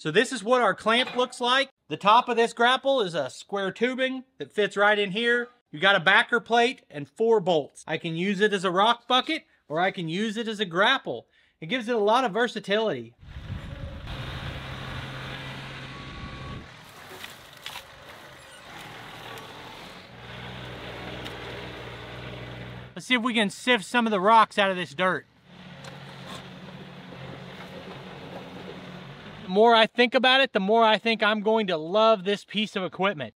So this is what our clamp looks like. The top of this grapple is a square tubing that fits right in here. You got a backer plate and 4 bolts. I can use it as a rock bucket or I can use it as a grapple. It gives it a lot of versatility. Let's see if we can sift some of the rocks out of this dirt. The more I think about it, the more I think I'm going to love this piece of equipment.